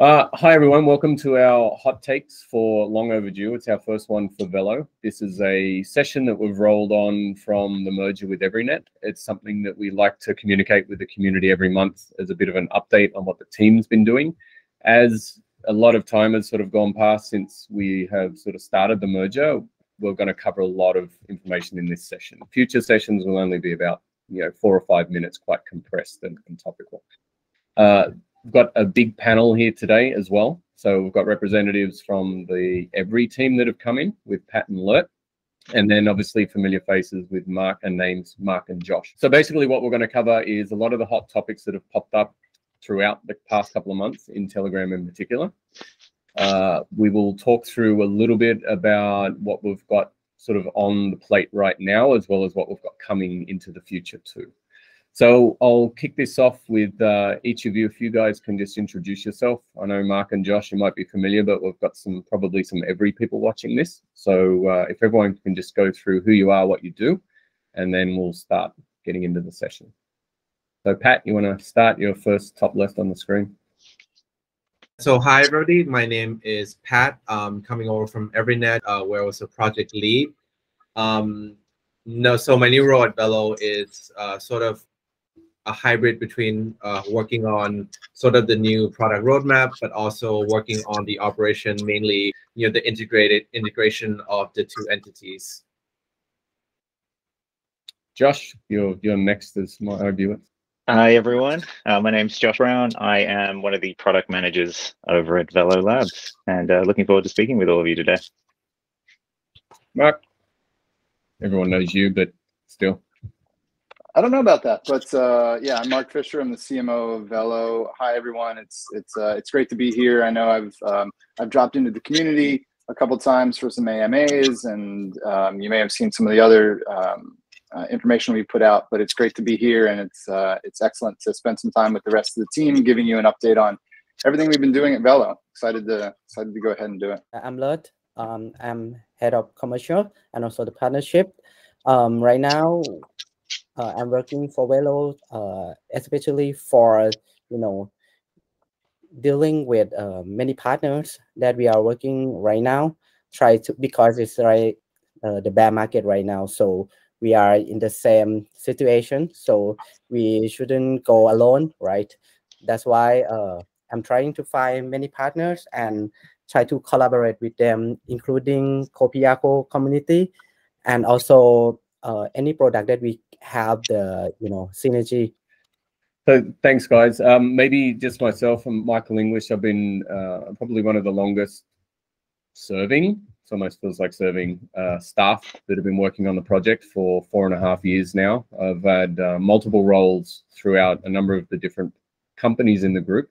Hi, everyone. Welcome to our hot takes for Long Overdue. It's our first one for Velo. This is a session that we've rolled on from the merger with EveryNet. It's something that we like to communicate with the community every month as a bit of an update on what the team's been doing. As a lot of time has sort of gone past since we have sort of started the merger, we're going to cover a lot of information in this session. Future sessions will only be about 4 or 5 minutes, quite compressed and topical. We've got a big panel here today as well. So we've got representatives from the Every team that have come in with Pat and Lert, and then obviously familiar faces with Mark and Josh. So basically what we're going to cover is a lot of the hot topics that have popped up throughout the past couple of months in Telegram in particular. We will talk through a little bit about what we've got sort of on the plate right now, as well as what we've got coming into the future too. So I'll kick this off with each of you. If you guys can just introduce yourself. I know Mark and Josh, you might be familiar, but we've got probably some Every people watching this. So if everyone can just go through who you are, what you do, and then we'll start getting into the session. So Pat, you want to start? Your first top left on the screen. So hi, everybody. My name is Pat. I'm coming over from EveryNet, where I was a project lead. So my new role at Velo is sort of a hybrid between working on sort of the new product roadmap, but also working on the operation, mainly the integration of the two entities. Josh, you're next as my viewer. Hi everyone, my name's Josh Brown. I am one of the product managers over at Velo Labs, and looking forward to speaking with all of you today. Mark, everyone knows you, but still. I don't know about that, but yeah, I'm Mark Fisher. I'm the CMO of Velo. Hi, everyone. It's great to be here. I know I've dropped into the community a couple times for some AMAs, and you may have seen some of the other information we put out. But it's great to be here, and it's excellent to spend some time with the rest of the team, giving you an update on everything we've been doing at Velo. Excited to go ahead and do it. I'm Lert. I'm head of commercial and also the partnership. Right now, I'm working for Velo, especially for dealing with many partners that we are working right now. Because it's the bear market right now, so we are in the same situation. So we shouldn't go alone, right? That's why I'm trying to find many partners and try to collaborate with them, including Copiaco community, and also any product that we have the synergy. So thanks, guys. Maybe just myself and Michael English. I've been probably one of the longest serving. It almost feels like serving staff that have been working on the project for 4.5 years now. I've had multiple roles throughout a number of the different companies in the group.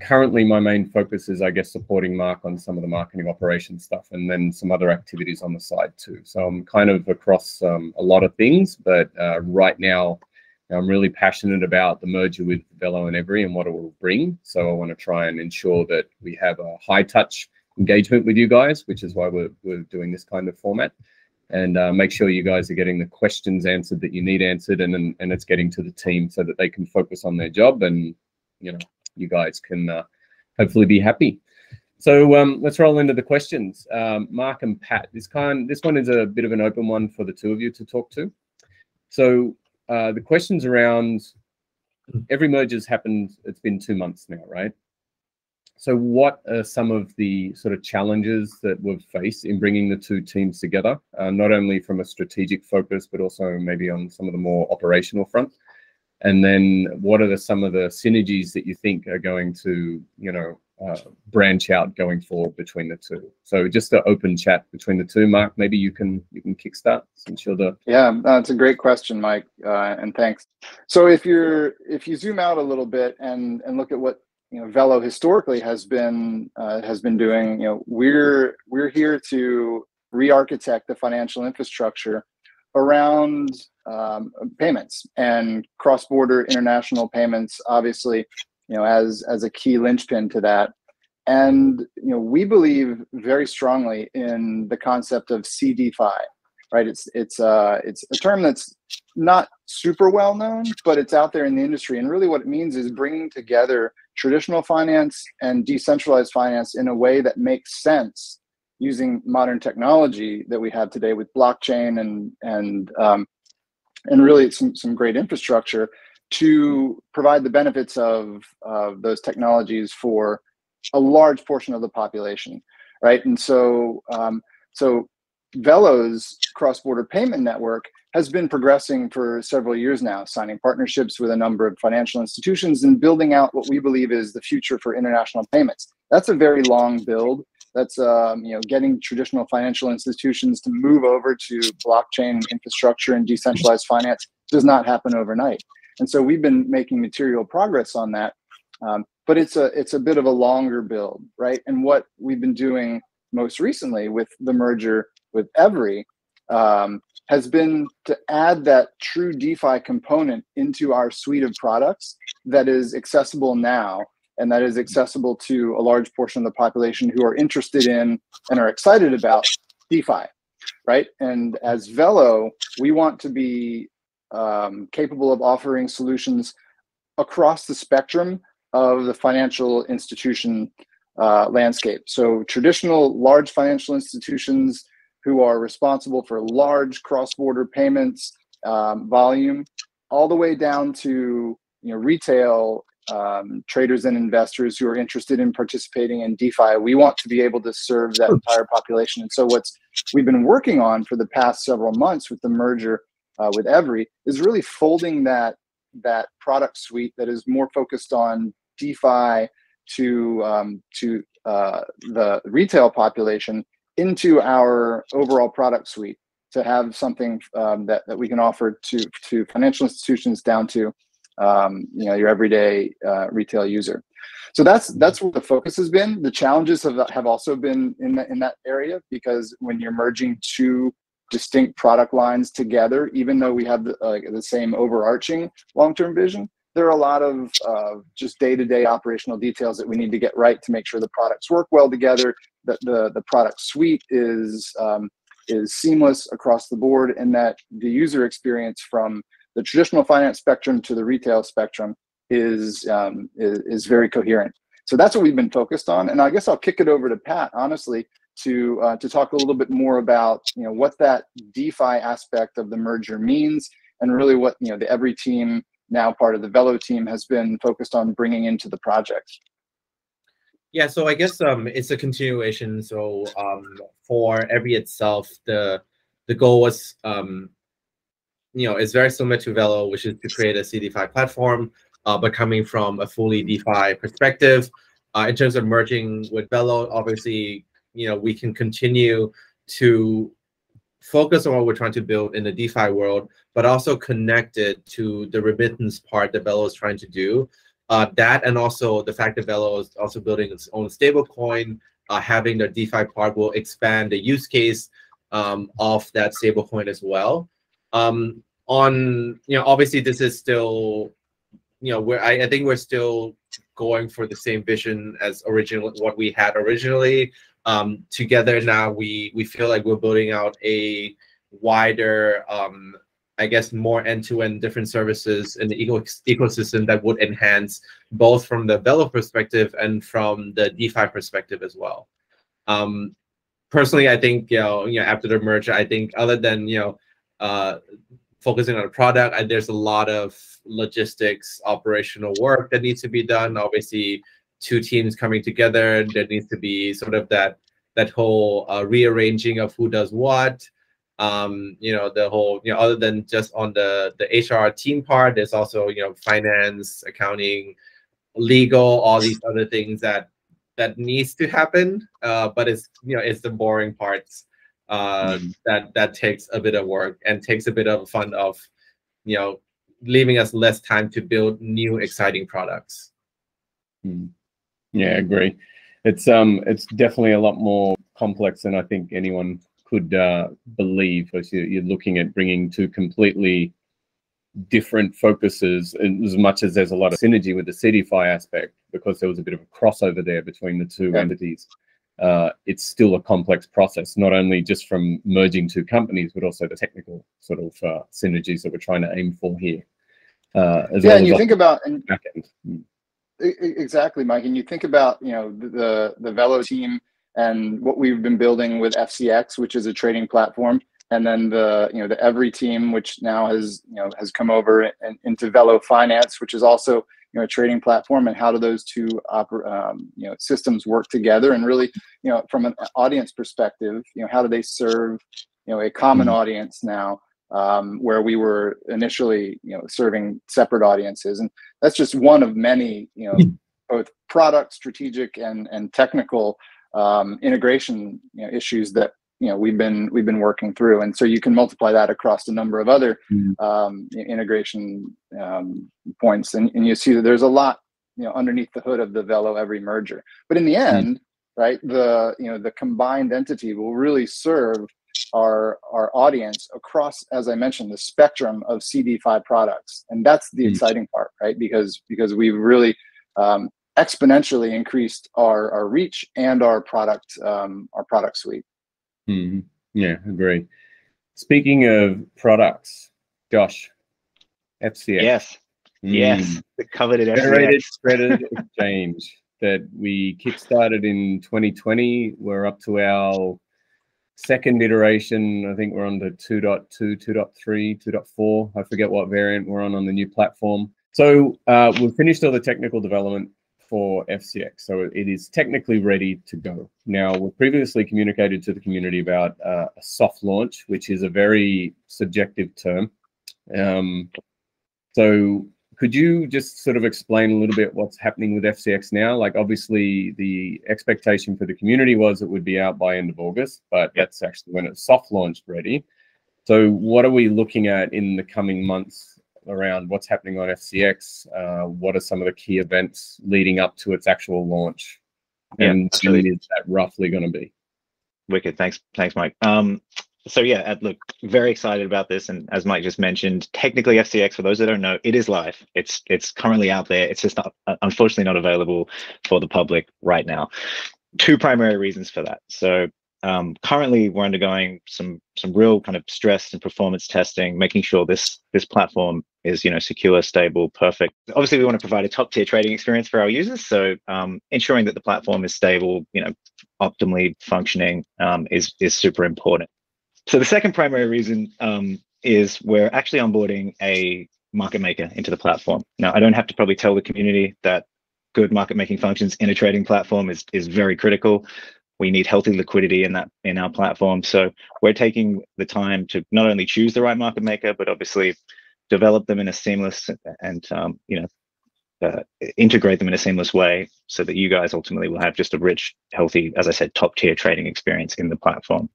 Currently, my main focus is, I guess, supporting Mark on some of the marketing operations stuff, and then some other activities on the side too. So I'm kind of across a lot of things, but right now I'm really passionate about the merger with Velo and Every and what it will bring. So I want to try and ensure that we have a high-touch engagement with you guys, which is why we're doing this kind of format. And make sure you guys are getting the questions answered that you need answered, and it's getting to the team so that they can focus on their job, and you guys can hopefully be happy. So let's roll into the questions. Mark and Pat, this one is a bit of an open one for the two of you to talk to. So the question's around, Every merger's happened, it's been 2 months now, right? So what are some of the sort of challenges that we've faced in bringing the two teams together, not only from a strategic focus, but also maybe on some of the more operational front? And then what are some of the synergies that you think are going to, branch out going forward between the two? So just an open chat between the two. Mark, maybe you can kickstart, since you're the... Yeah, it's a great question, Mike, and thanks. So if you zoom out a little bit and look at what Velo historically has been doing, we're here to re-architect the financial infrastructure around payments and cross-border international payments, obviously, as a key linchpin to that. And, we believe very strongly in the concept of CDFI, right? It's a term that's not super well known, but it's out there in the industry. And really what it means is bringing together traditional finance and decentralized finance in a way that makes sense using modern technology that we have today with blockchain and really some great infrastructure to provide the benefits of those technologies for a large portion of the population, right? And so, so Velo's cross-border payment network has been progressing for several years now, signing partnerships with a number of financial institutions and building out what we believe is the future for international payments. That's a very long build. That's you know, getting traditional financial institutions to move over to blockchain infrastructure and decentralized finance does not happen overnight. And so we've been making material progress on that, but it's a bit of a longer build, right? And what we've been doing most recently with the merger with Every has been to add that true DeFi component into our suite of products that is accessible now and that is accessible to a large portion of the population who are interested in and are excited about DeFi, right? And as Velo, we want to be capable of offering solutions across the spectrum of the financial institution landscape. So traditional large financial institutions who are responsible for large cross-border payments volume, all the way down to retail traders and investors who are interested in participating in DeFi. We want to be able to serve that entire population. And so what's we've been working on for the past several months with the merger with Every is really folding that product suite that is more focused on DeFi to the retail population into our overall product suite to have something that we can offer to financial institutions down to your everyday retail user. So that's where the focus has been. The challenges have also been in that area, because when you're merging two distinct product lines together, even though we have the same overarching long-term vision, there are a lot of just day-to-day operational details that we need to get right to make sure the products work well together, that the product suite is seamless across the board, and that the user experience from the traditional finance spectrum to the retail spectrum is very coherent. So that's what we've been focused on. And I guess I'll kick it over to Pat, honestly, to talk a little bit more about what that DeFi aspect of the merger means, and really what the Every team, now part of the Velo team, has been focused on bringing into the project. Yeah, so I guess it's a continuation. So for Every itself, the goal was, it's very similar to Velo, which is to create a CDFI platform, but coming from a fully DeFi perspective. In terms of merging with Velo, obviously, we can continue to focus on what we're trying to build in the DeFi world, but also connect it to the remittance part that Velo is trying to do. That, and also the fact that Velo is also building its own stablecoin, having their DeFi part will expand the use case of that stablecoin as well. Obviously this is still, I think we're still going for the same vision as what we had originally. Together now, we feel like we're building out a wider, more end-to-end different services in the ecosystem that would enhance both from the Velo perspective and from the DeFi perspective as well. Personally, I think after the merger, I think other than focusing on the product, there's a lot of logistics, operational work that needs to be done. Obviously, two teams coming together, there needs to be sort of that whole rearranging of who does what. The whole, other than just on the HR team part, there's also, finance, accounting, legal, all these other things that needs to happen. But it's, it's the boring parts that takes a bit of work and takes a bit of fun of, leaving us less time to build new exciting products. Mm. Yeah, I agree. It's definitely a lot more complex than I think anyone could believe. You're looking at bringing two completely different focuses, as much as there's a lot of synergy with the CDFI aspect, because there was a bit of a crossover there between the two entities. It's still a complex process, not only just from merging two companies, but also the technical sort of synergies that we're trying to aim for here. As well, and you think about... Exactly, Mike. And you think about, you know, the Velo team and what we've been building with FCX, which is a trading platform, and then the, you know, the Every team, which now has, you know, has come over and into Velo Finance, which is also, you know, a trading platform. And how do those two you know, systems work together? And really, you know, from an audience perspective, you know, how do they serve, you know, a common audience now? Where we were initially, you know, serving separate audiences. And that's just one of many, you know, both product, strategic, and technical integration, you know, issues that, you know, we've been working through. And so you can multiply that across a number of other integration points, and you see that there's a lot, you know, underneath the hood of the Velo Every merger. But in the end, right, the, you know, the combined entity will really serve our audience across, as I mentioned, the spectrum of CD5 products. And that's the exciting part, right? Because we've really exponentially increased our reach and our product suite. Yeah, agreed. Speaking of products, Josh, FCX. Yes, yes, the coveted FCX. Federated Credit Exchange that we kickstarted in 2020. We're up to our second iteration. I think we're on to 2.2, 2.3, 2.4. I forget what variant we're on the new platform. So we've finished all the technical development for FCX. So it is technically ready to go. Now, we've previously communicated to the community about a soft launch, which is a very subjective term. So could you just sort of explain a little bit what's happening with FCX now? Like, obviously, the expectation for the community was it would be out by end of August, but that's actually when it's soft launched ready. So what are we looking at in the coming months around what's happening on FCX? What are some of the key events leading up to its actual launch? And what is that roughly going to be? Wicked. Thanks, Mike. So yeah, look, very excited about this. And as Mike just mentioned, technically FCX, for those that don't know, it is live. It's currently out there. It's just not, unfortunately, not available for the public right now. Two primary reasons for that. So currently we're undergoing some real kind of stress and performance testing, making sure this platform is, you know, secure, stable, perfect. Obviously, we want to provide a top tier trading experience for our users. So ensuring that the platform is stable, you know, optimally functioning is super important. So the second primary reason is we're actually onboarding a market maker into the platform. Now, I don't have to probably tell the community that good market making functions in a trading platform is very critical. We need healthy liquidity in our platform. So we're taking the time to not only choose the right market maker, but obviously develop them in a seamless and you know, integrate them in a seamless way so that you guys ultimately will have just a rich, healthy, as I said, top tier trading experience in the platform.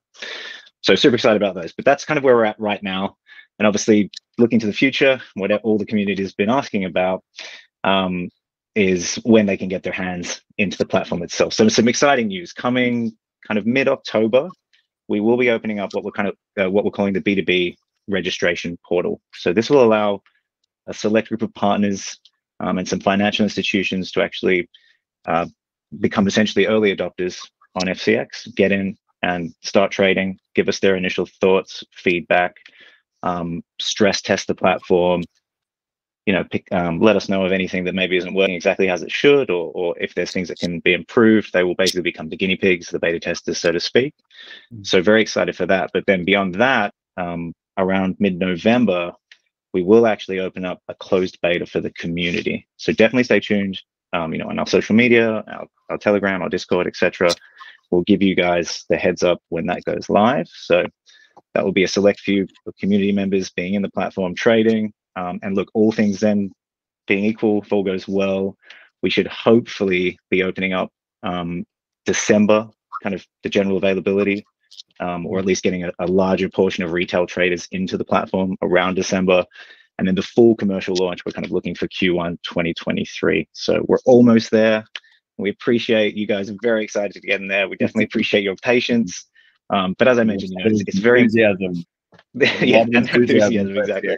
So super excited about those, but that's kind of where we're at right now. And obviously looking to the future, what all the community has been asking about is when they can get their hands into the platform itself. So some exciting news coming kind of mid-October, we will be opening up what we're calling the B2B registration portal. So this will allow a select group of partners and some financial institutions to actually become essentially early adopters on FCX, get in and start trading, give us their initial thoughts, feedback, stress test the platform, you know, let us know of anything that maybe isn't working exactly as it should, or if there's things that can be improved. They will basically become the guinea pigs, the beta testers, so to speak. So very excited for that. But then beyond that, around mid-November, we will actually open up a closed beta for the community. So definitely stay tuned, you know, on our social media, our Telegram, our Discord, etc. We'll give you guys the heads up when that goes live. So that will be a select few of community members being in the platform trading. And look, all things then being equal, if all goes well, we should hopefully be opening up December, kind of the general availability, or at least getting a larger portion of retail traders into the platform around December. And then the full commercial launch, we're kind of looking for Q1 2023. So we're almost there. We appreciate you guys. Are very excited to get in there. We definitely appreciate your patience. But as I mentioned, you know, it's very enthusiasm. Yeah, enthusiasm, exactly.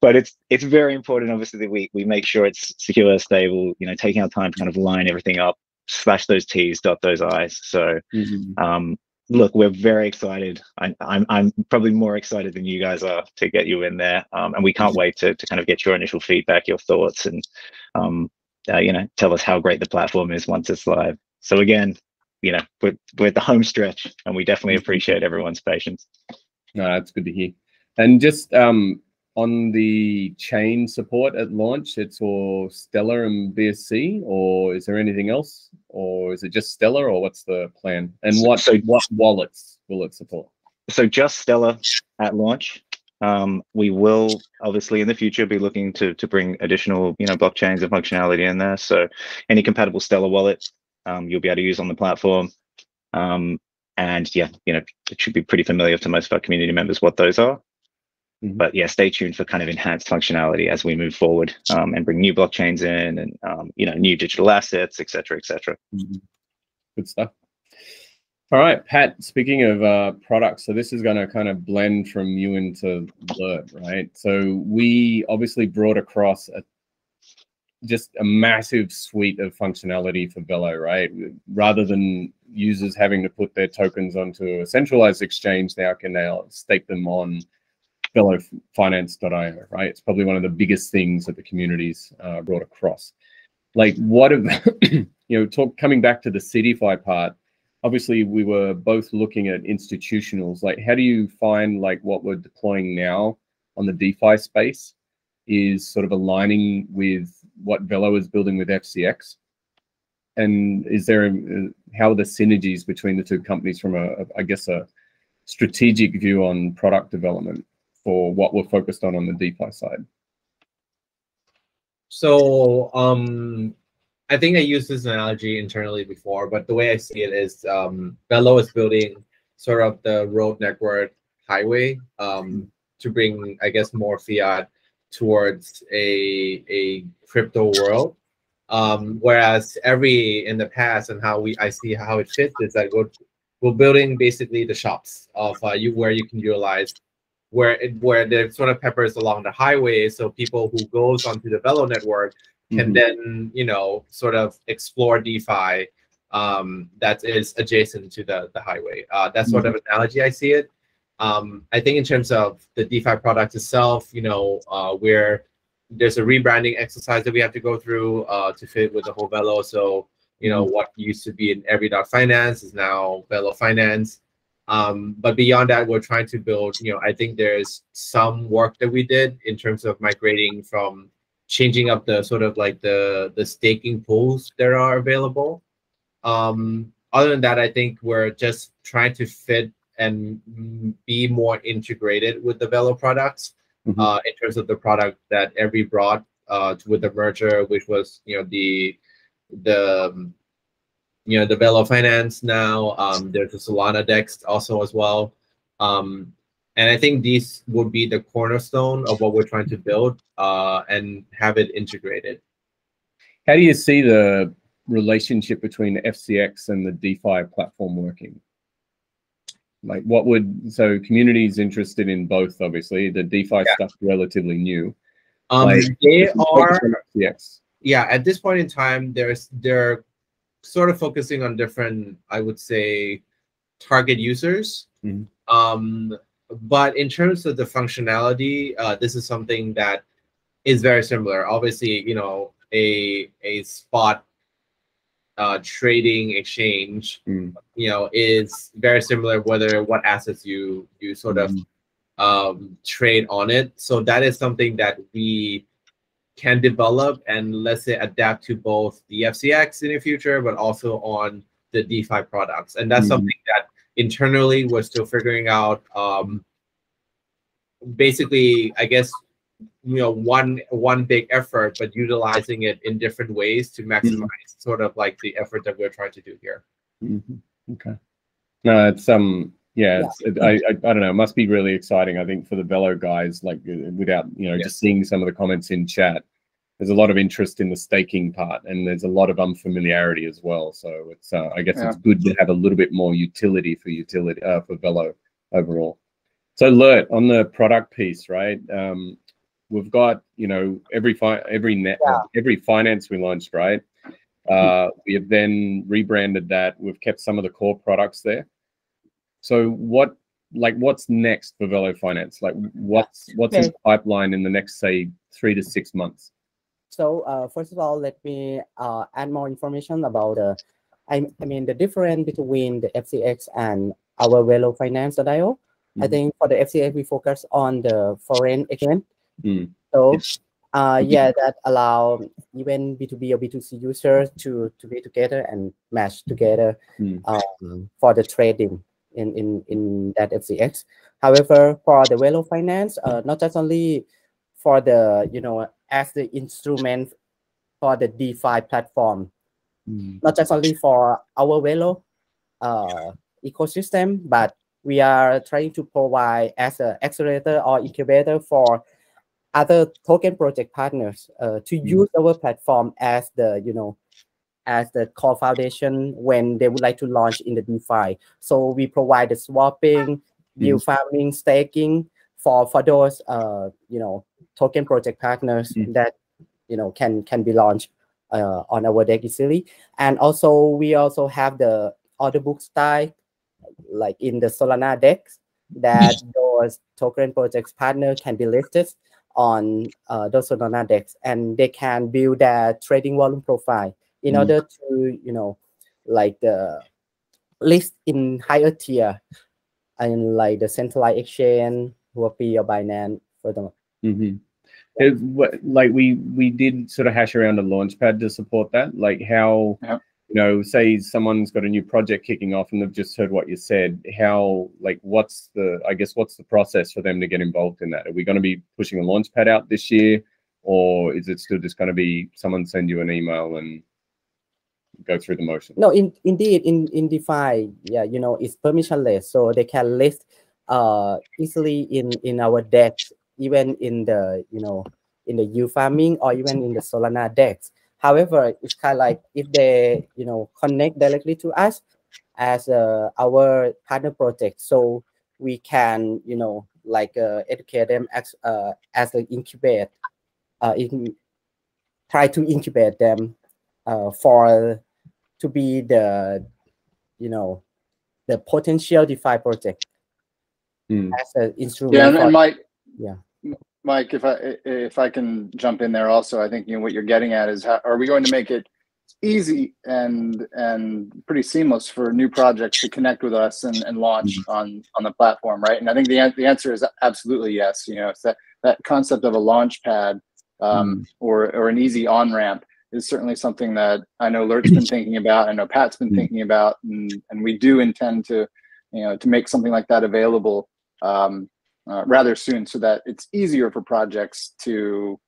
But it's very important, obviously, that we make sure it's secure, stable. You know, taking our time to kind of line everything up, slash those T's, dot those I's. So, look, we're very excited. I'm probably more excited than you guys are to get you in there, and we can't wait to kind of get your initial feedback, your thoughts, and tell us how great the platform is once it's live. So again, we're at the home stretch, and we definitely appreciate everyone's patience. No, that's good to hear. And just on the chain support at launch, it's for Stellar and BSC, or is there anything else, or is it just Stellar, or what's the plan? And what wallets will it support? So just Stellar at launch. We will obviously in the future be looking to bring additional blockchains and functionality in there. So any compatible Stellar wallet you'll be able to use on the platform. And yeah, it should be pretty familiar to most of our community members what those are. Mm-hmm. But yeah, stay tuned for kind of enhanced functionality as we move forward and bring new blockchains in and new digital assets, etc. Mm-hmm. Good stuff. All right, Pat, speaking of products, so this is going to kind of blend from you into Lert, right? So we obviously brought across just a massive suite of functionality for Velo, right? Rather than users having to put their tokens onto a centralized exchange, now can they stake them on velofinance.io, right? It's probably one of the biggest things that the community's brought across. Like what have, coming back to the CityFi part, obviously, we were both looking at institutionals. Like, how do you find what we're deploying now on the DeFi space is sort of aligning with what Velo is building with FCX? And is there, how are the synergies between the two companies from a strategic view on product development for what we're focused on the DeFi side? So, I think I used this analogy internally before, but the way I see it is Velo is building sort of the road network highway to bring, more fiat towards a crypto world. Whereas in the past and how I see how it fits is that we're building basically the shops of where you can utilize, where they're sort of peppers along the highway. So people who goes onto the Velo network can then, sort of explore DeFi that is adjacent to the highway. That's sort of analogy I see it. I think in terms of the DeFi product itself, where there's a rebranding exercise that we have to go through to fit with the whole Velo. So, what used to be in EveryNet is now Velo Finance. But beyond that, we're trying to build, I think there's some work that we did in terms of migrating from changing up the sort of the staking pools that are available. Other than that, I think we're just trying to fit and be more integrated with the Velo products in terms of the product that Every brought with the merger, which was the Velo Finance now. There's the Solana DEX also as well. And I think these would be the cornerstone of what we're trying to build and have it integrated. How do you see the relationship between FCX and the DeFi platform working? Like what would, so communities interested in both, obviously, the DeFi stuff's relatively new. They are, at this point in time, they're sort of focusing on different, I would say, target users. But in terms of the functionality, this is something that is very similar. Obviously, a spot trading exchange, is very similar whether what assets you sort of trade on it. So that is something that we can develop and let's say adapt to both the FCX in the future, but also on the DeFi products. And that's something that internally we're still figuring out. Basically, one big effort, but utilizing it in different ways to maximize sort of the effort that we're trying to do here. Okay. No, it's I don't know, it must be really exciting, I think, for the Velo guys, without just seeing some of the comments in chat. There's a lot of interest in the staking part, and there's a lot of unfamiliarity as well. So it's, it's good to have a little bit more utility for Velo overall. So Lert, on the product piece, right? We've got, every finance we launched, right? We have then rebranded that. We've kept some of the core products there. So what's next for Velo Finance? What's in the pipeline in the next, say, 3 to 6 months? So first of all, let me add more information about the difference between the FCX and our Velo Finance IO. I think for the FCX, we focus on the foreign exchange. So that allow even B2B or B2C users to be together and match together for the trading in that FCX. However, for the Velo Finance, not just only for the, as the instrument for the DeFi platform, not just only for our Velo ecosystem, but we are trying to provide as an accelerator or incubator for other token project partners to use our platform as the, as the core foundation when they would like to launch in the DeFi. So we provide the swapping, yield farming, staking for those, token project partners that, can be launched on our deck easily. And also, we also have the order book style, like in the Solana decks, that those token projects partners can be listed on those Solana decks, and they can build their trading volume profile in order to, the list in higher tier, and like the centralized exchange, Huobi or Binance, for them. We did sort of hash around a launchpad to support that, like how, say someone's got a new project kicking off and they've just heard what you said, how, what's the, what's the process for them to get involved in that? Are we going to be pushing a launchpad out this year, or is it still just going to be someone send you an email and go through the motion? No, indeed, in DeFi, it's permissionless, so they can list easily in our decks, even in the, in the yield farming or even in the Solana decks. However, it's kind of like if they, connect directly to us as our partner project, so we can, educate them as an incubate, try to incubate them to be the, the potential DeFi project as an instrument. Yeah, and Mike, if I can jump in there also, I think what you're getting at is how are we going to make it easy and pretty seamless for new projects to connect with us and launch on the platform, right? And I think the answer is absolutely yes. It's that concept of a launch pad or an easy on ramp is certainly something that I know Lert's been thinking about. I know Pat's been thinking about, and we do intend to to make something like that available rather soon, so that it's easier for projects to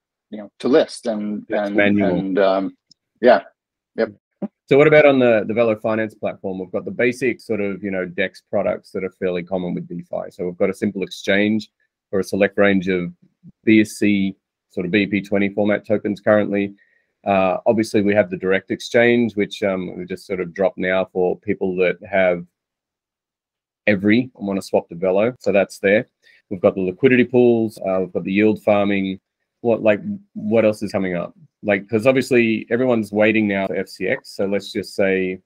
to list and So what about on the Velo Finance platform? We've got the basic sort of DEX products that are fairly common with DeFi. So we've got a simple exchange for a select range of BSC sort of BP20 format tokens currently. Obviously we have the direct exchange, which we just sort of dropped now for people that have every and want to swap to Velo. So that's there. We've got the liquidity pools, we've got the yield farming. What else is coming up? Because obviously everyone's waiting now for FCX. So let's just say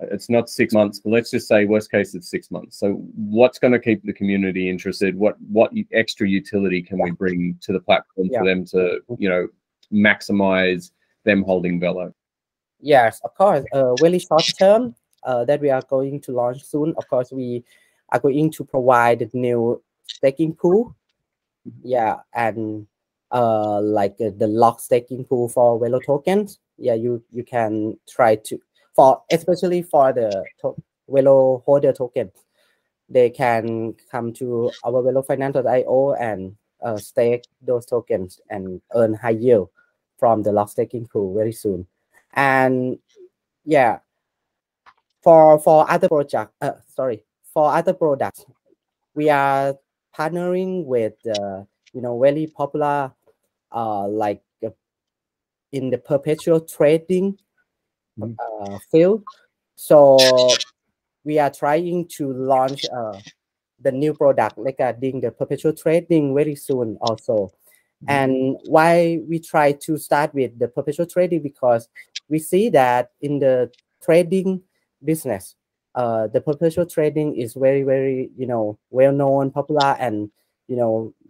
it's not 6 months, but let's just say worst case it's 6 months. So what's going to keep the community interested? What extra utility can we bring to the platform for them to, maximize them holding Velo? Yes, of course. Really short term that we are going to launch soon. Of course, we are going to provide the new staking pool, and the lock staking pool for Velo tokens. You can try to, especially for the Velo holder tokens, they can come to our Velo Finance.io and stake those tokens and earn high yield from the lock staking pool very soon. And for other products, we are partnering with very popular in the perpetual trading field. So we are trying to launch the new product regarding the perpetual trading very soon also. And why we try to start with the perpetual trading, because we see that in the trading business, the perpetual trading is very, very, well known, popular, and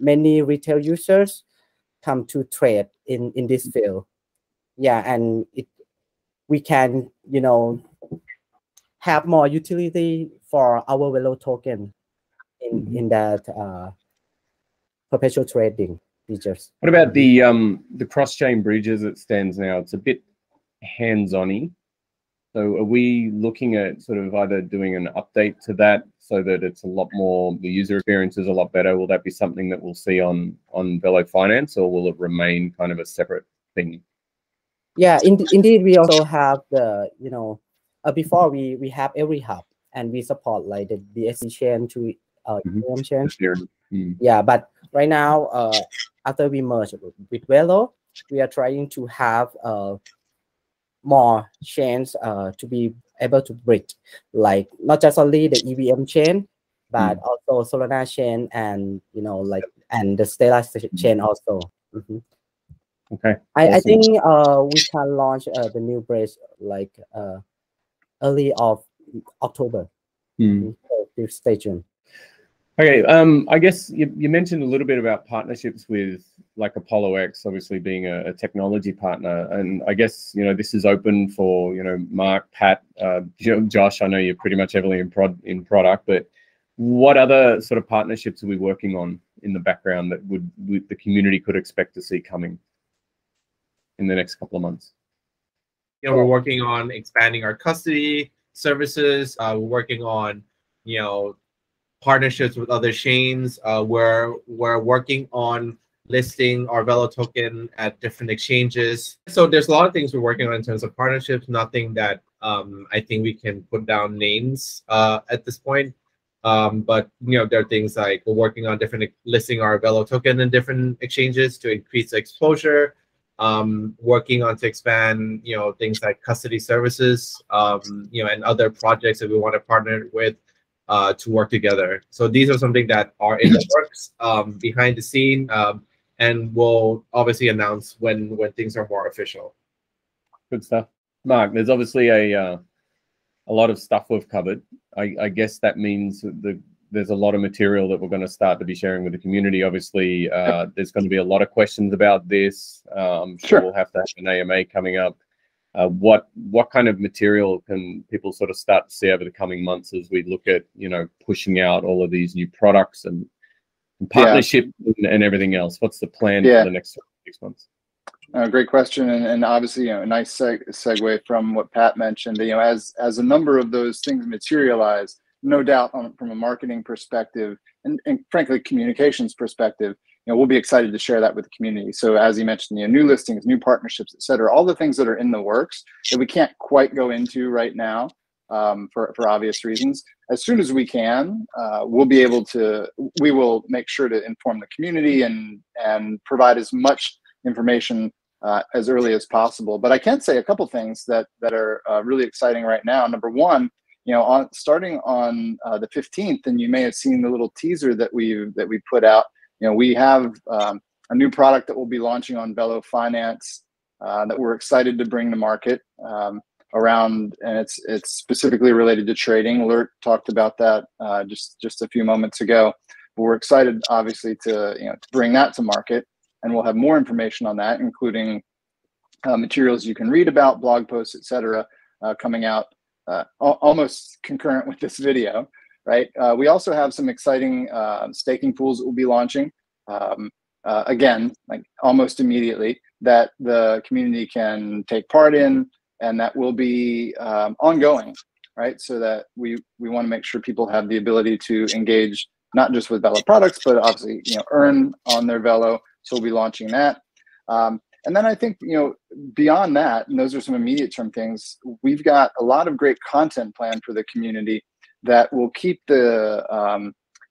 many retail users come to trade in this field. Yeah, and we can, you know, have more utility for our Velo token in that perpetual trading features. What about the cross-chain bridge as it stands now? It's a bit hands-on-y. So are we looking at sort of either doing an update to that so that it's a lot more, the user experience is a lot better? Will that be something that we'll see on Velo Finance, or will it remain kind of a separate thing? Yeah, indeed, we also have the, you know, before we have every hub, and we support like the BSC chain to Ethereum chain. Yeah, but right now, after we merge with Velo, we are trying to have more chains to be able to bridge, like not just only the EVM chain, but also Solana chain, and you know, like, and the Stellar chain also. Okay. I think we can launch the new bridge like early of October. So stay tuned. Okay. I guess you mentioned a little bit about partnerships with like Apollo X, obviously being a technology partner, and I guess, you know, this is open for, you know, Mark, Pat, Josh. I know you're pretty much heavily in product, but what other sort of partnerships are we working on in the background that would the community could expect to see coming in the next couple of months? You know, we're working on expanding our custody services. We're working on, you know, partnerships with other chains. We're working on listing our Velo token at different exchanges. So there's a lot of things we're working on in terms of partnerships. Nothing that I think we can put down names at this point. But you know, there are things like we're working on different listing our Velo token in different exchanges to increase exposure. Working on to expand, you know, things like custody services, you know, and other projects that we want to partner with to work together. So these are something that are in the works behind the scene, and we'll obviously announce when things are more official. Good stuff. Mark, there's obviously a lot of stuff we've covered. I guess that means there's a lot of material that we're going to start to be sharing with the community. Obviously, there's going to be a lot of questions about this. I'm sure we'll have to have an AMA coming up. What kind of material can people sort of start to see over the coming months as we look at, you know, pushing out all of these new products and partnership and everything else? What's the plan for the next 6 months? Great question, and obviously, you know, a nice segue from what Pat mentioned. You know, as a number of those things materialize, no doubt from a marketing perspective and frankly communications perspective, you know, we'll be excited to share that with the community. So as you mentioned, you know, new listings, new partnerships, et cetera, all the things that are in the works that we can't quite go into right now for obvious reasons. As soon as we can, we will make sure to inform the community and provide as much information as early as possible. But I can say a couple things that are really exciting right now. Number one, you know, starting on the 15th, and you may have seen the little teaser that we put out. You know, we have a new product that we'll be launching on Velo Finance that we're excited to bring to market around, and it's specifically related to trading. Lert talked about that just a few moments ago. But we're excited, obviously, to, you know, to bring that to market, and we'll have more information on that, including materials you can read about, blog posts, etc., coming out. Almost concurrent with this video, right? We also have some exciting staking pools that we'll be launching, again, like almost immediately, that the community can take part in, and that will be ongoing, right? So that we want to make sure people have the ability to engage not just with Velo products, but obviously, you know, earn on their Velo. So we'll be launching that. And then I think, you know, beyond that, and those are some immediate term things, we've got a lot of great content planned for the community that will keep the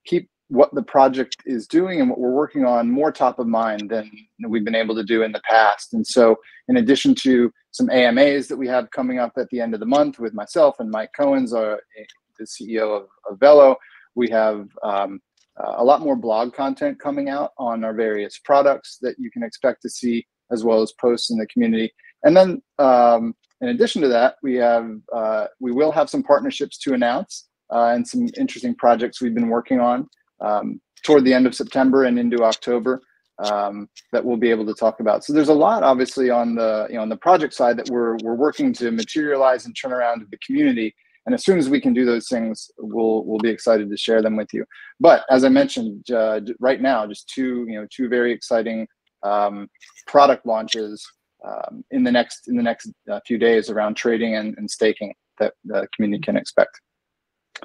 keep what the project is doing and what we're working on more top of mind than we've been able to do in the past. And so in addition to some AMAs that we have coming up at the end of the month with myself and Mike Cohen's, the CEO of Velo, we have a lot more blog content coming out on our various products that you can expect to see, as well as posts in the community. And then in addition to that, we will have some partnerships to announce and some interesting projects we've been working on toward the end of September and into October that we'll be able to talk about. So there's a lot, obviously, on the on the project side that we're working to materialize and turn around to the community. And as soon as we can do those things, we'll be excited to share them with you. But as I mentioned, right now, just two very exciting product launches in the next few days around trading and staking that the community can expect.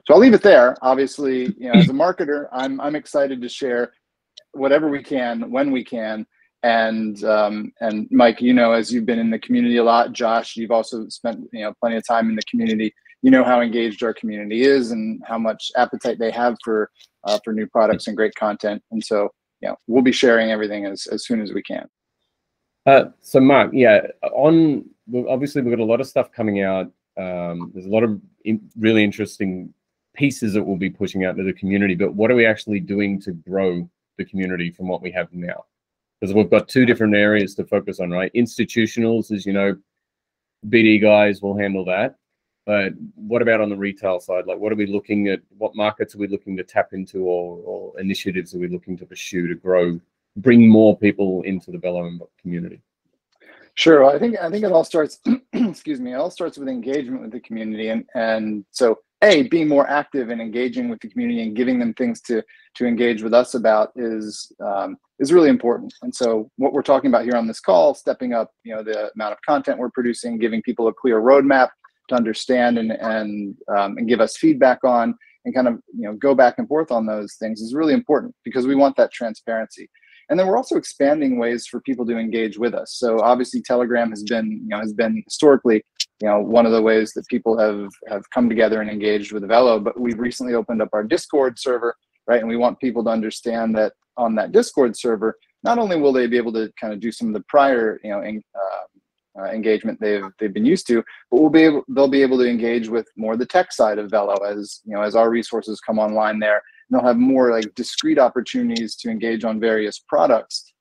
So I'll leave it there. Obviously, as a marketer, I'm excited to share whatever we can, when we can. And Mike, as you've been in the community a lot, Josh, you've also spent plenty of time in the community. You know how engaged our community is and how much appetite they have for new products and great content. And so, we'll be sharing everything as soon as we can. So Mark, obviously we've got a lot of stuff coming out. There's a lot of really interesting pieces that we'll be pushing out to the community, but what are we actually doing to grow the community from what we have now? Because we've got two different areas to focus on, right? Institutionals, as you know, BD guys will handle that. But what about on the retail side? Like, what are we looking at? What markets are we looking to tap into, or initiatives are we looking to pursue to grow, bring more people into the Velo community? Sure. Well, I think it all starts, excuse me, it all starts with engagement with the community. And so, A, being more active and engaging with the community and giving them things to engage with us about is really important. And so what we're talking about here on this call, stepping up, the amount of content we're producing, giving people a clear roadmap to understand and give us feedback on, and kind of go back and forth on those things, is really important because we want that transparency. And then we're also expanding ways for people to engage with us. So obviously Telegram has been historically one of the ways that people have come together and engaged with Velo, but we've recently opened up our Discord server, right? And we want people to understand that on that Discord server, not only will they be able to kind of do some of the prior engagement they've been used to, but they'll be able to engage with more the tech side of Velo as our resources come online there. And they'll have more like discrete opportunities to engage on various products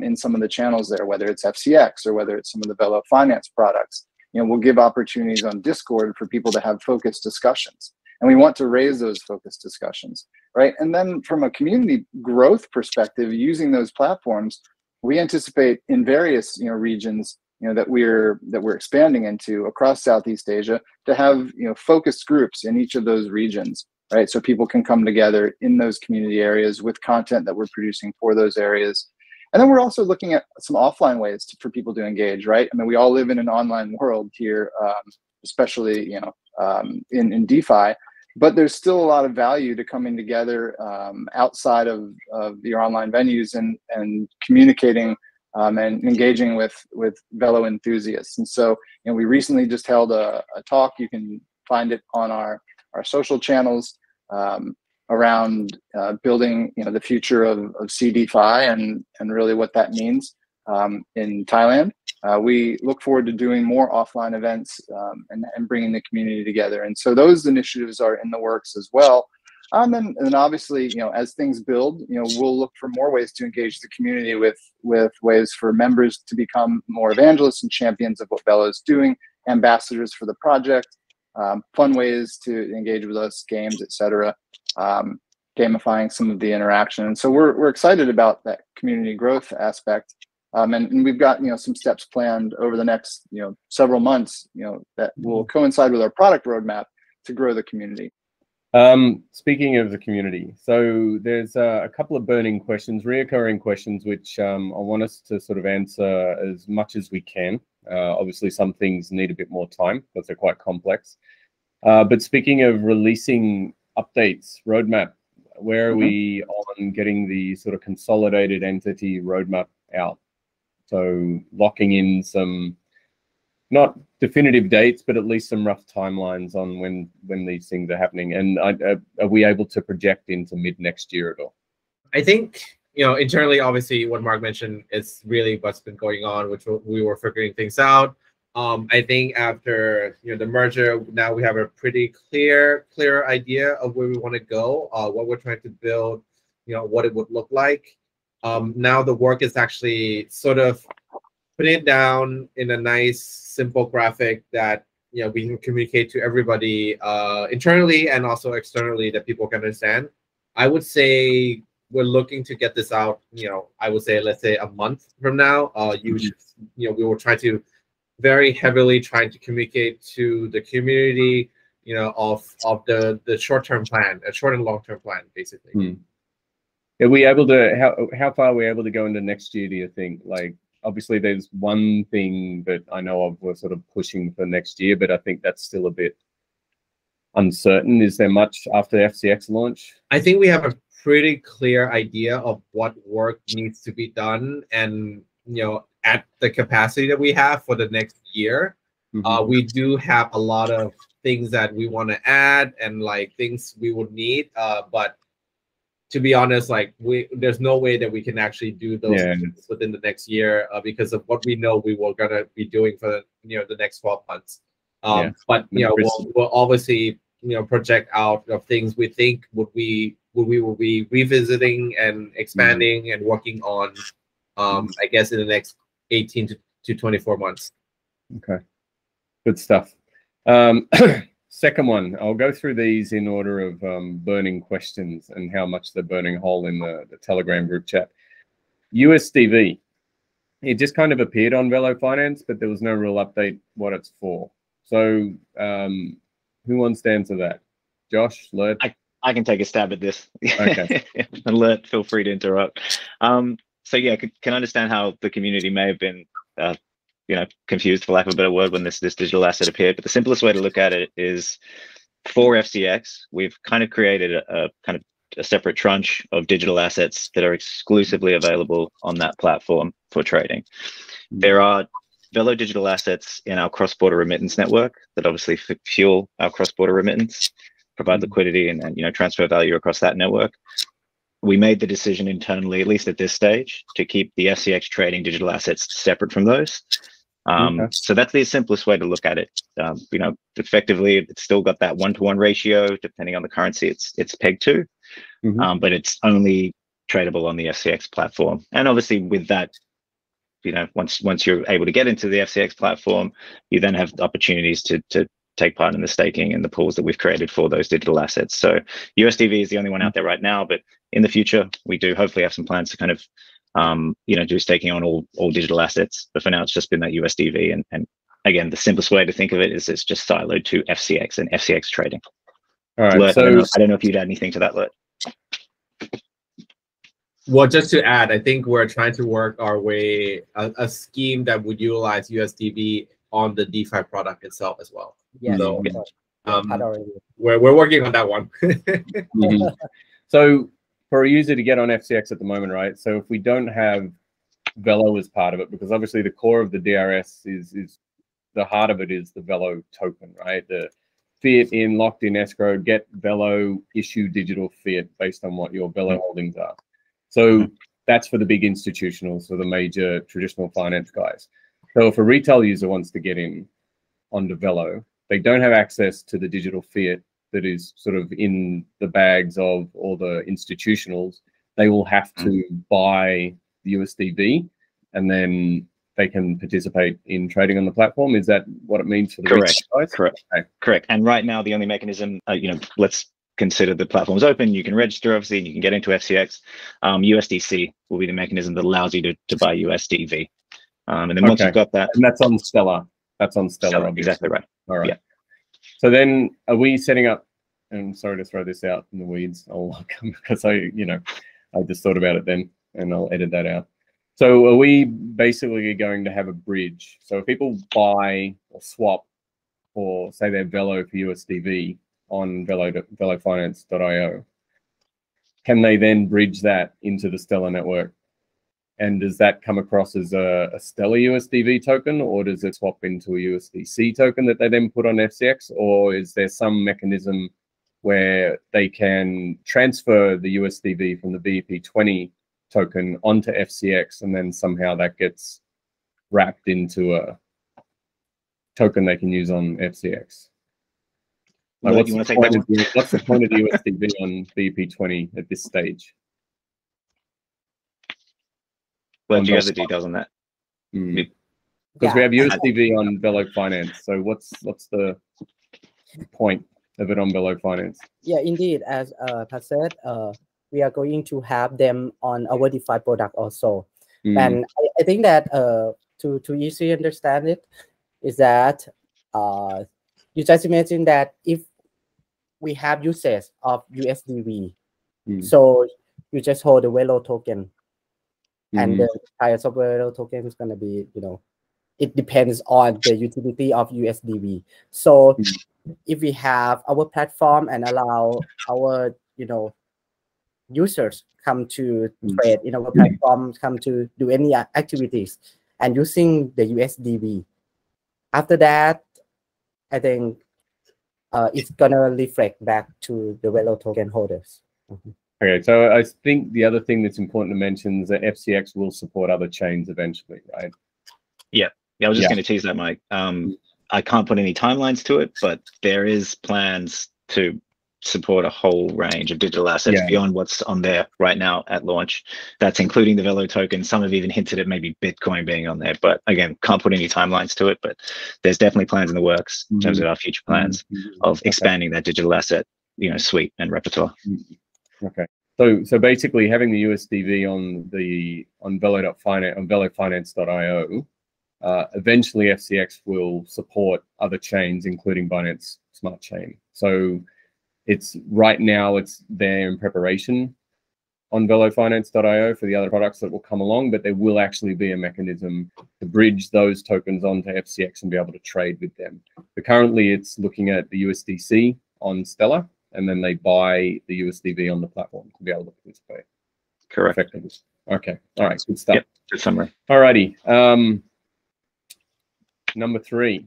in some of the channels there, whether it's FCX or whether it's some of the Velo Finance products. We'll give opportunities on Discord for people to have focused discussions, and we want to raise those focused discussions, right? And then from a community growth perspective, using those platforms, we anticipate in various regions that we're expanding into across Southeast Asia to have focused groups in each of those regions, right? So people can come together in those community areas with content that we're producing for those areas. And then we're also looking at some offline ways for people to engage, right? I mean, we all live in an online world here, especially in DeFi, but there's still a lot of value to coming together outside of your online venues and communicating and engaging with Velo enthusiasts. And so, we recently just held a talk. You can find it on our social channels around building, the future of CDFi and really what that means in Thailand. We look forward to doing more offline events and bringing the community together. And so those initiatives are in the works as well. And obviously, as things build, we'll look for more ways to engage the community with ways for members to become more evangelists and champions of what Velo is doing, ambassadors for the project, fun ways to engage with us, games, etc., gamifying some of the interaction. And so we're excited about that community growth aspect, and we've got some steps planned over the next several months that will coincide with our product roadmap to grow the community. Speaking of the community, so there's a couple of burning questions, reoccurring questions, which I want us to sort of answer as much as we can. Obviously, some things need a bit more time because they're quite complex. But speaking of releasing updates, roadmap, where are we on getting the sort of consolidated entity roadmap out? So locking in some, not definitive dates, but at least some rough timelines on when these things are happening. And are we able to project into mid next year at all? I think, internally, obviously, what Mark mentioned is really what's been going on, which we were figuring things out. I think after, the merger, now we have a pretty clear idea of where we want to go, what we're trying to build, what it would look like. Now the work is actually sort of put it down in a nice, simple graphic that we can communicate to everybody internally and also externally that people can understand. I would say we're looking to get this out, you know, I would say, let's say a month from now. We will try to very heavily communicate to the community, you know, of the short-term plan, a short and long-term plan, basically. Are we able to, how far are we able to go into next year, do you think? Like, obviously there's one thing that I know of we're sort of pushing for next year, but I think that's still a bit uncertain. Is there much after the FCX launch? I think we have a pretty clear idea of what work needs to be done and, you know, at the capacity that we have for the next year. We do have a lot of things that we want to add and like things we would need, but to be honest, like there's no way that we can actually do those things within the next year because of what we know we were gonna be doing for the next 12 months. But you know, we'll obviously project out of things we think we will be revisiting and expanding and working on. I guess in the next 18 to 24 months. Okay, good stuff. Second one, I'll go through these in order of burning questions and how much they're burning hole in the Telegram group chat. USDV, it just kind of appeared on Velo Finance, but there was no real update what it's for. So who wants to answer that? Josh, Lert? I can take a stab at this. Okay. And Lert, feel free to interrupt. So yeah, can understand how the community may have been confused, for lack of a better word, when this digital asset appeared. But the simplest way to look at it is for FCX, we've kind of created a separate tranche of digital assets that are exclusively available on that platform for trading. There are Velo digital assets in our cross-border remittance network that obviously fuel our cross-border remittance, provide liquidity and transfer value across that network. We made the decision internally, at least at this stage, to keep the FCX trading digital assets separate from those. So that's the simplest way to look at it. Effectively, it's still got that one-to-one ratio, depending on the currency it's pegged to, but it's only tradable on the FCX platform. And obviously with that, once you're able to get into the FCX platform, you then have opportunities to take part in the staking and the pools that we've created for those digital assets. So USDV is the only one out there right now, but in the future, we do hopefully have some plans to do staking on all digital assets. But for now, it's just been that USDV. And again, the simplest way to think of it is it's just siloed to FCX and FCX trading. All right. Lert, so I don't know if you'd add anything to that, Lert. Well, just to add, I think we're trying to work our way, a scheme that would utilize USDV on the DeFi product itself as well. Yeah. So, we're working on that one. So for a user to get on FCX at the moment, right? So if we don't have Velo as part of it, because obviously the core of the DRS is the heart of it is the Velo token, right? The fiat in, locked in escrow, get Velo, issue digital fiat based on what your Velo holdings are. So that's for the big institutionals, so the major traditional finance guys. So if a retail user wants to get in onto Velo, they don't have access to the digital fiat that is sort of in the bags of all the institutionals. They will have to buy the USDV and then they can participate in trading on the platform. Is that what it means for the retail guys? Correct. Okay. Correct. And right now the only mechanism, let's consider the platform's open. You can register, obviously, and you can get into FCX. USDC will be the mechanism that allows you to buy USDV. And then once you've got that, and that's on Stellar. That's on Stellar, obviously. Exactly right. All right. Yeah. So then are we setting up, and sorry to throw this out in the weeds, because I just thought about it then and I'll edit that out. So are we basically going to have a bridge? So if people buy or swap or say they're Velo for USDV on velofinance.io, can they then bridge that into the Stellar network? And does that come across as a Stellar USDV token, or does it swap into a USDC token that they then put on FCX? Or is there some mechanism where they can transfer the USDV from the VEP20 token onto FCX, and then somehow that gets wrapped into a token they can use on FCX? Like, what's the point of the USDV on VEP20 at this stage? Well, do you have the details on that? Because we have USDV on Velo Finance. So what's the point of it on Velo Finance? Yeah, indeed, as Pat said, we are going to have them on our DeFi product also. Mm. And I think that to easily understand it is that you just imagine that if we have usage of USDV, so you just hold the Velo token, and the price of Velo token is going to be, you know, it depends on the utility of USDV. So if we have our platform and allow our, you know, users come to trade in our platform, come to do any activities, and using the USDV, after that, I think it's gonna reflect back to the Velo token holders. Okay, so I think the other thing that's important to mention is that FCX will support other chains eventually, right? Yeah, yeah. I was just going to tease that, Mike. I can't put any timelines to it, but there is plans to support a whole range of digital assets beyond what's on there right now at launch. That's including the Velo token. Some have even hinted at maybe Bitcoin being on there, but again, can't put any timelines to it, but there's definitely plans in the works in terms of our future plans of expanding that digital asset, you know, suite and repertoire. Okay. So basically having the USDV on Velo.finance, on velofinance.io, eventually FCX will support other chains, including Binance Smart Chain. So it's right now it's there in preparation on velofinance.io for the other products that will come along, but there will actually be a mechanism to bridge those tokens onto FCX and be able to trade with them. But currently it's looking at the USDC on Stellar, and then they buy the USDV on the platform to be able to participate. Correct. Effectively. Okay. All right. Good stuff. Yep, good summary. All righty. Number three,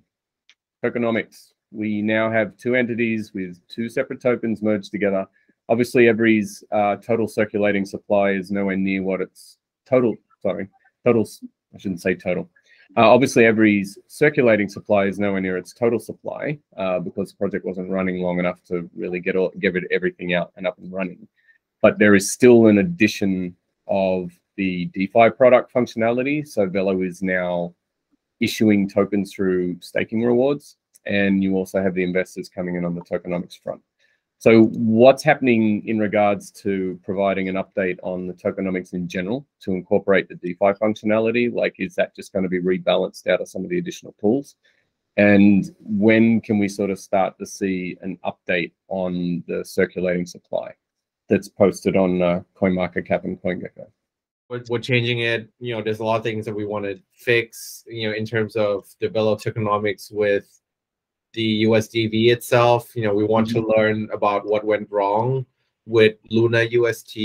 tokenomics. We now have two entities with two separate tokens merged together. Obviously, Every's total circulating supply is nowhere near what its total, sorry, totals, I shouldn't say total. Obviously, Every's circulating supply is nowhere near its total supply because the project wasn't running long enough to really get everything out and up and running. But there is still an addition of the DeFi product functionality. So Velo is now issuing tokens through staking rewards, and you also have the investors coming in on the tokenomics front. So what's happening in regards to providing an update on the tokenomics in general to incorporate the DeFi functionality? Like, is that just going to be rebalanced out of some of the additional pools? And when can we sort of start to see an update on the circulating supply that's posted on CoinMarketCap and CoinGecko? We're changing it. You know, there's a lot of things that we want to fix, you know, in terms of develop tokenomics with the USDV itself. You know, we want to learn about what went wrong with Luna UST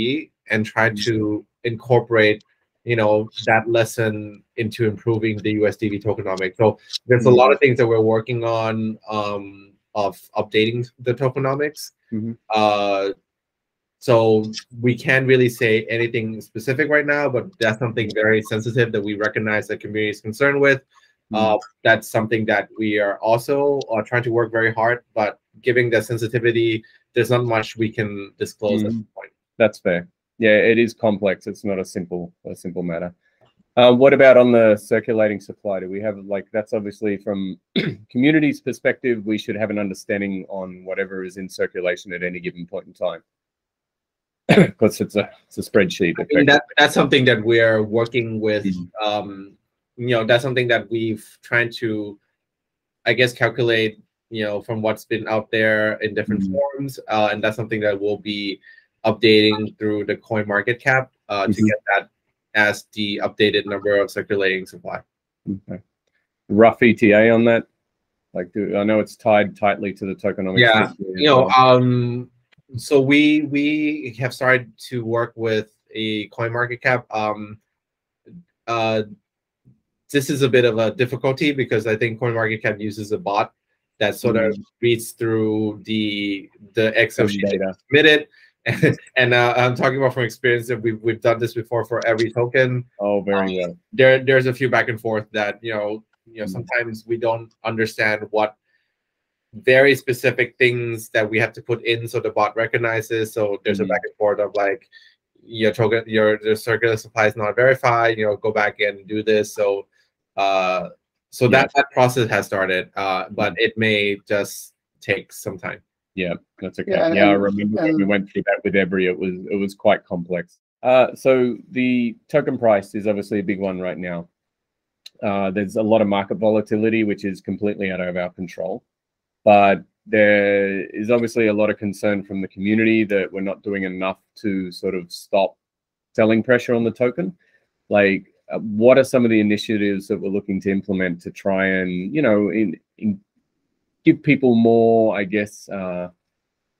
and try to incorporate, you know, that lesson into improving the USDV tokenomics. So there's a lot of things that we're working on of updating the tokenomics. So we can't really say anything specific right now, but that's something very sensitive that we recognize the community is concerned with. That's something that we are also trying to work very hard, but given the sensitivity, there's not much we can disclose at this point. That's fair. Yeah, it is complex. It's not a simple matter. What about on the circulating supply? Do we have, like, that's obviously from community's perspective, we should have an understanding on whatever is in circulation at any given point in time. Because it's a spreadsheet. I mean, that's something that we're working with. You know, that's something that we've tried to, I guess, calculate, you know, from what's been out there in different forms. And that's something that we'll be updating through the CoinMarketCap to get that as the updated number of circulating supply. Okay. Rough ETA on that? Like, I know it's tied tightly to the tokenomics. Yeah, you know, so we have started to work with a CoinMarketCap. This is a bit of a difficulty because I think CoinMarketCap uses a bot that sort of reads through the Excel sheet submitted. And I'm talking about from experience that we've done this before for every token. Oh, very well. There's a few back and forth that you know sometimes we don't understand what very specific things that we have to put in so the bot recognizes. So there's a back and forth of like, your token, your circular supply is not verified, you know, go back and do this. So so that process has started, but it may just take some time. Yeah, that's okay. Yeah, I remember when we went through that with Every, it was quite complex. So the token price is obviously a big one right now. There's a lot of market volatility, which is completely out of our control. But there is obviously a lot of concern from the community that we're not doing enough to sort of stop selling pressure on the token. Like, what are some of the initiatives that we're looking to implement to try and, you know, give people more, I guess,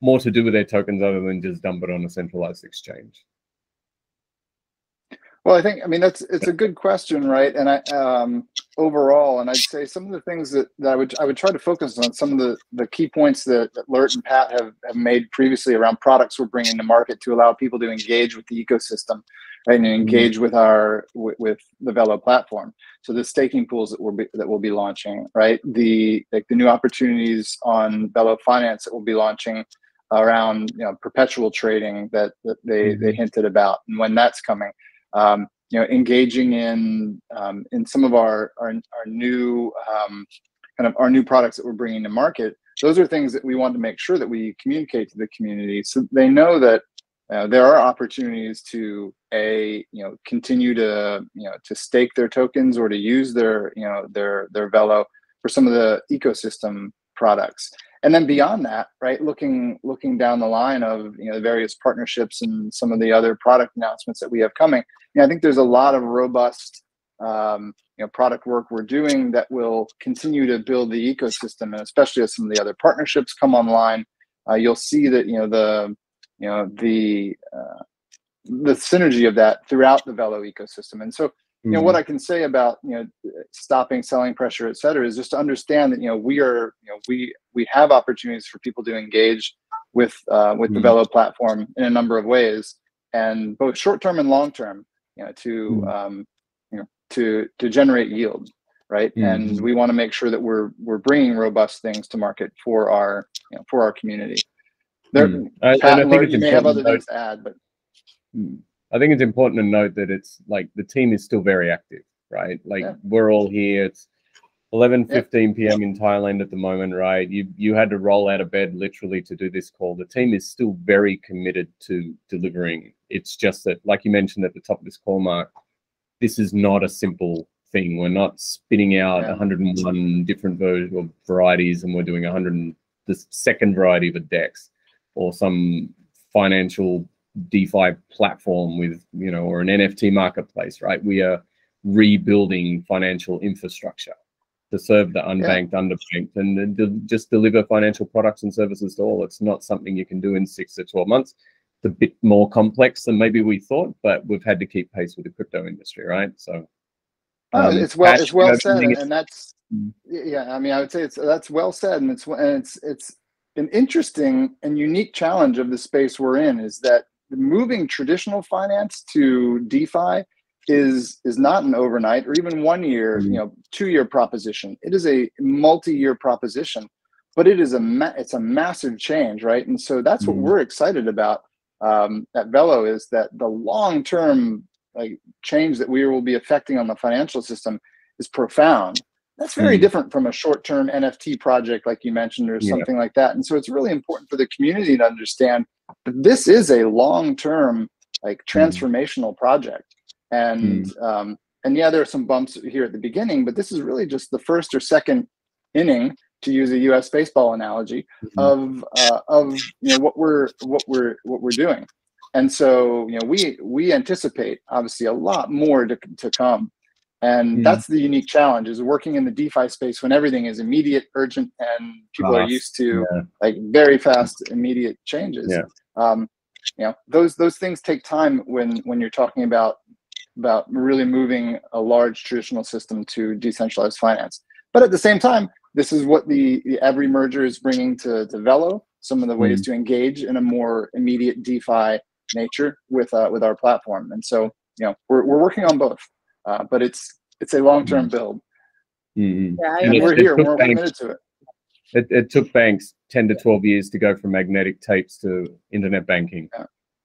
more to do with their tokens other than just dump it on a centralized exchange? Well, I think, I mean, it's a good question, right? And I, overall, and I'd say some of the things that I would try to focus on some of the key points that Lert and Pat have made previously around products we're bringing to market to allow people to engage with the ecosystem, right, and engage with with the Velo platform. So the staking pools that we'll be launching, right? The new opportunities on Velo Finance that we'll be launching around, you know, perpetual trading that they hinted about, and when that's coming. You know, engaging in some of our new kind of our new products that we're bringing to market. Those are things that we want to make sure that we communicate to the community, so they know that there are opportunities to continue to to stake their tokens or to use their their Velo for some of the ecosystem products. And then beyond that, right, looking down the line of the various partnerships and some of the other product announcements that we have coming, I think there's a lot of robust product work we're doing that will continue to build the ecosystem, and especially as some of the other partnerships come online, you'll see that the synergy of that throughout the Velo ecosystem. And so, what I can say about stopping selling pressure, et cetera, is just to understand that we have opportunities for people to engage with the Velo platform in a number of ways, and both short term and long term, to generate yield, right? And we want to make sure that we're bringing robust things to market for our community. Pat and Lert may have other things to add, but. I think it's important to note that it's like the team is still very active, right? Like we're all here. It's 11:15 p.m. in Thailand at the moment, right? You had to roll out of bed literally to do this call. The team is still very committed to delivering. It's just that, like you mentioned at the top of this call, Mark, this is not a simple thing. We're not spitting out 101 different varieties and we're doing 102nd variety of a DEX or some financial DeFi platform with, or an NFT marketplace, right? We are rebuilding financial infrastructure to serve the unbanked, underbanked, and just deliver financial products and services to all. It's not something you can do in 6 to 12 months. It's a bit more complex than maybe we thought, but we've had to keep pace with the crypto industry, right? So it's well said, and that's I mean, I would say that's well said, and it's an interesting and unique challenge of the space we're in is that moving traditional finance to DeFi is not an overnight or even 1 year, 2 year proposition. It is a multi-year proposition, but it is it's a massive change, right? And so that's what we're excited about at Velo, is that the long-term change that we will be affecting on the financial system is profound. That's very different from a short-term NFT project, like you mentioned, or something like that. And so it's really important for the community to understand that this is a long-term, transformational project. And there are some bumps here at the beginning, but this is really just the first or second inning, to use a U.S. baseball analogy, of what we're doing. And so we anticipate obviously a lot more to come. And that's the unique challenge, is working in the DeFi space when everything is immediate, urgent, and people are used to very fast, immediate changes. Those things take time when you're talking about really moving a large traditional system to decentralized finance. But at the same time, this is what the Every merger is bringing to Velo, some of the ways to engage in a more immediate DeFi nature with our platform. And so we're working on both. But it's a long-term build. And we're here. We're committed to it. It took banks 10 to 12 years to go from magnetic tapes to internet banking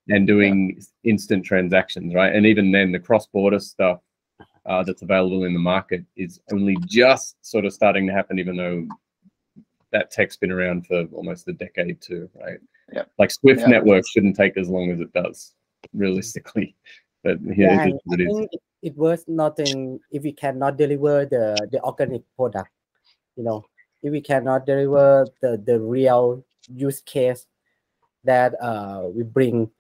and doing instant transactions, right? And even then, the cross-border stuff that's available in the market is only just sort of starting to happen, even though that tech's been around for almost a decade too, right? Yeah. Like Swift network shouldn't take as long as it does, realistically. But yeah, it is what it is. It's worth nothing if we cannot deliver the organic product, you know, if we cannot deliver the real use case that we bring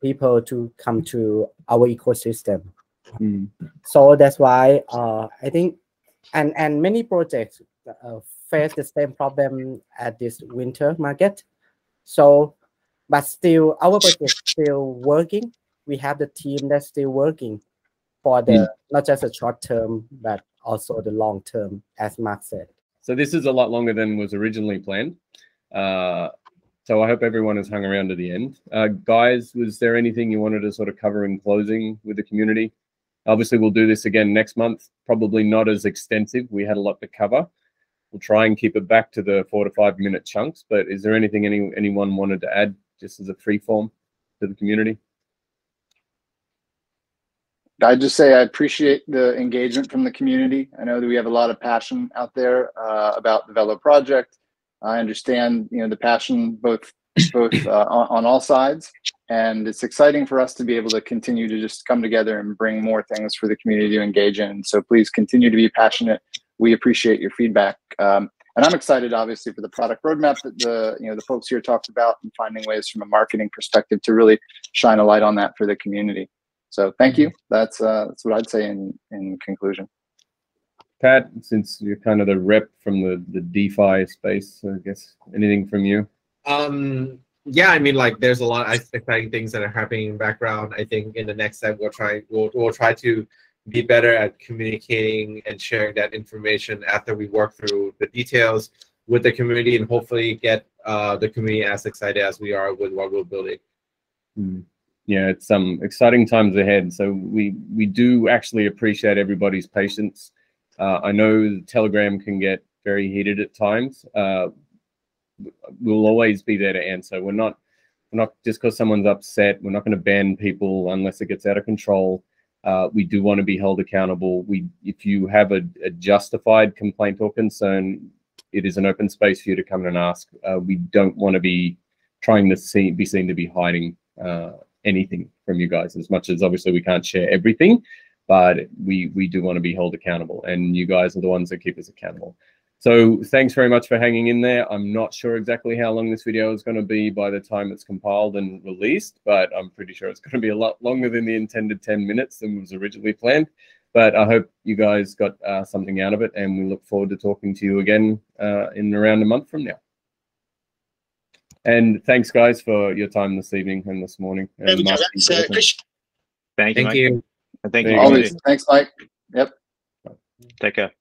people to come to our ecosystem. So that's why I think, and many projects face the same problem at this winter market. So, but still, our project is still working. We have the team that's still working for the not just the short term, but also the long term, as Mark said. So this is a lot longer than was originally planned. So I hope everyone has hung around to the end. Guys, was there anything you wanted to sort of cover in closing with the community? Obviously, we'll do this again next month, probably not as extensive. We had a lot to cover. We'll try and keep it back to the 4 to 5 minute chunks, but is there anything anyone wanted to add just as a free form to the community? I just say I appreciate the engagement from the community. I know that we have a lot of passion out there about the Velo project. I understand, you know, the passion both on all sides, and it's exciting for us to be able to continue to just come together and bring more things for the community to engage in. So please continue to be passionate. We appreciate your feedback, and I'm excited, obviously, for the product roadmap that the folks here talked about, and finding ways from a marketing perspective to really shine a light on that for the community. So thank you. That's what I'd say in conclusion. Pat, since you're kind of the rep from the DeFi space, so I guess anything from you? Yeah, I mean, like, there's a lot of exciting things that are happening in the background. I think in the next step, we'll try to be better at communicating and sharing that information after we work through the details with the community, and hopefully get the community as excited as we are with what we're building. Yeah, it's exciting times ahead. So we do actually appreciate everybody's patience. I know Telegram can get very heated at times. We'll always be there to answer. We're not just because someone's upset, we're not going to ban people unless it gets out of control. We do want to be held accountable. If you have a justified complaint or concern, it is an open space for you to come in and ask. We don't want to be trying to be seen to be hiding anything from you guys, as much as obviously we can't share everything. But we do want to be held accountable, and you guys are the ones that keep us accountable. So thanks very much for hanging in there. I'm not sure exactly how long this video is going to be by the time it's compiled and released, but I'm pretty sure it's going to be a lot longer than the intended 10 minutes than was originally planned. But I hope you guys got something out of it, and we look forward to talking to you again in around a month from now. And thanks, guys, for your time this evening and this morning. And Mark, thank you. Thank you. Always. Thanks, Mike. Yep. Take care.